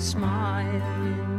smiling.